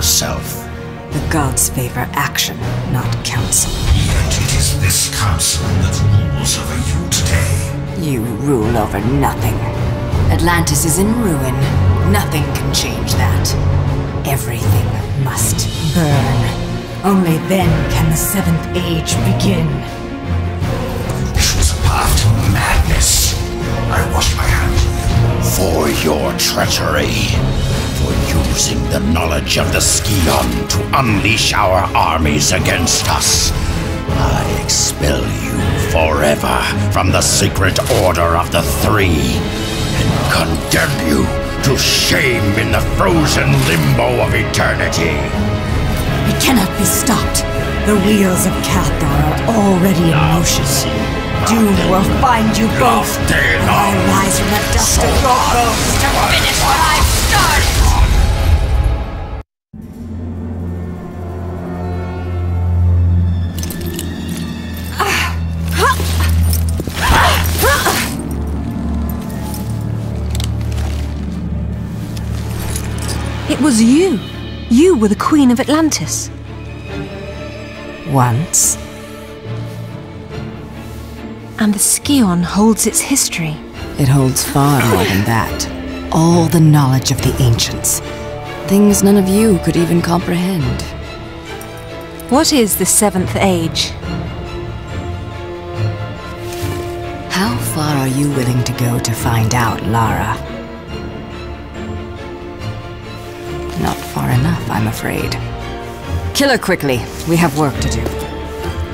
yourself. The gods favor action, not counsel. Yet it is this counsel that rules over you today. You rule over nothing. Atlantis is in ruin. Nothing can change that. Everything must burn. Only then can the Seventh Age begin. This was a path to madness. I wash my hands for your treachery. For using the knowledge of the Skeon to unleash our armies against us. I expel you forever from the Sacred Order of the Three, and condemn you to shame in the frozen limbo of eternity. It cannot be stopped. The wheels of Cathar are already in motion. Doom will find you both. I rise from the dust of your bones to finish what I've started. It was you. You were the Queen of Atlantis. Once. And the Scion holds its history. It holds far more than that. All the knowledge of the ancients. Things none of you could even comprehend. What is the Seventh Age? How far are you willing to go to find out, Lara? Not far enough, I'm afraid. Kill her quickly. We have work to do.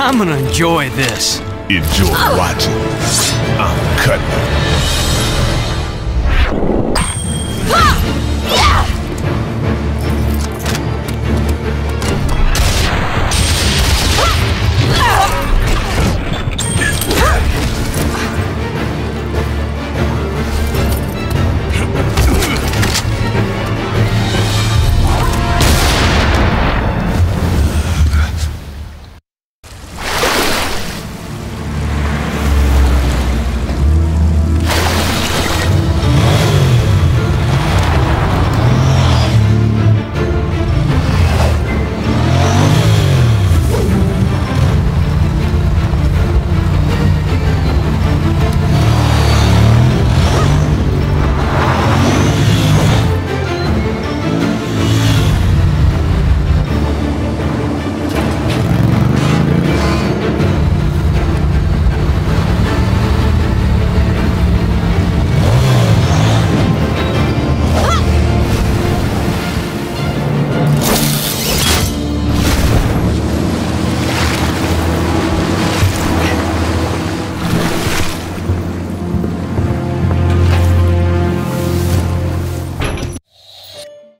I'm gonna enjoy this. Enjoy what? I'm cutting her.